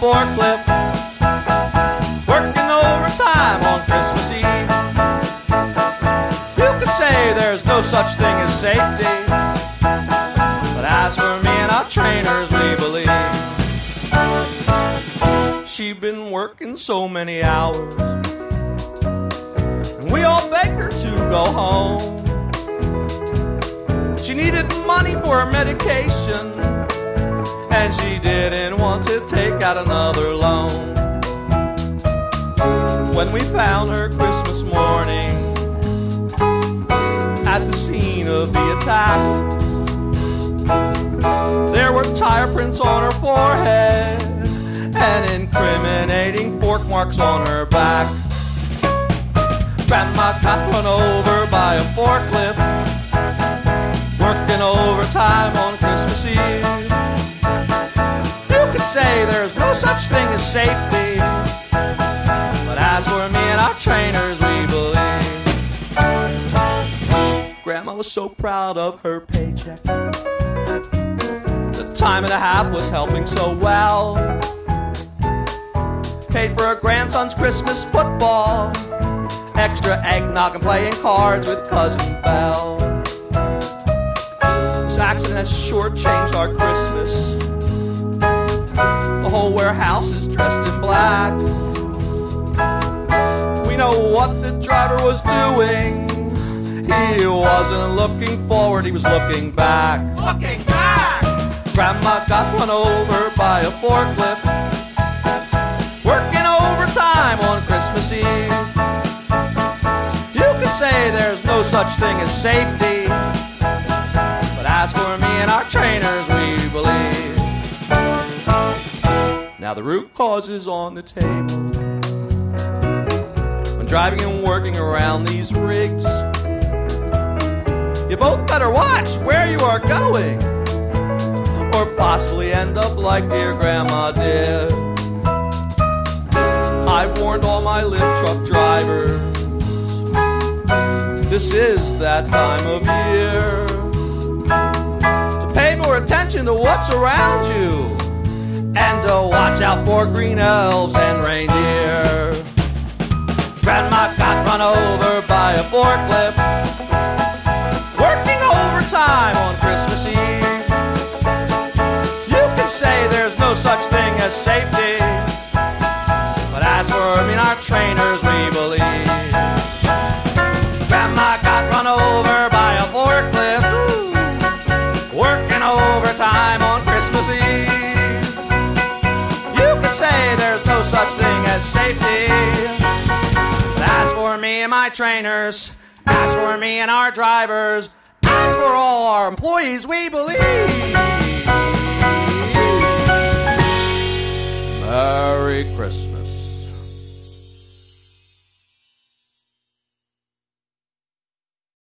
forklift, working overtime on Christmas Eve. You could say there's no such thing as safety, but as for me and our trainers, we believe. She'd been working so many hours, and we all begged her to go home. She needed money for her medication, and she didn't want to take out another loan. When we found her Christmas morning at the scene of the attack, there were tire prints on her forehead and incriminating fork marks on her back. Grandma got run over by a forklift, working overtime on Christmas Eve. Say there's no such thing as safety, but as for me and our trainers, we believe. Grandma was so proud of her paycheck. The time and a half was helping so well. Paid for her grandson's Christmas football, extra eggnog and playing cards with Cousin Belle. This accident has shortchanged our Christmas. The whole warehouse is dressed in black. We know what the driver was doing. He wasn't looking forward, he was looking back. Looking back! Grandma got run over by a forklift, working overtime on Christmas Eve. You could say there's no such thing as safety, but as for me and our trainers, we believe. Now the root cause is on the table. When driving and working around these rigs, you both better watch where you are going, or possibly end up like dear Grandma did. I've warned all my lift truck drivers, this is that time of year, to pay more attention to what's around you, and to watch out for green elves and reindeer. Grandma got run over by a forklift, working overtime on Christmas Eve. You can say there's no such thing as safety, but as for me and our trainers, we believe. Grandma got run over by a forklift, working overtime on Christmas Eve. Say there's no such thing as safety. As for me and my trainers, as for me and our drivers, as for all our employees, we believe.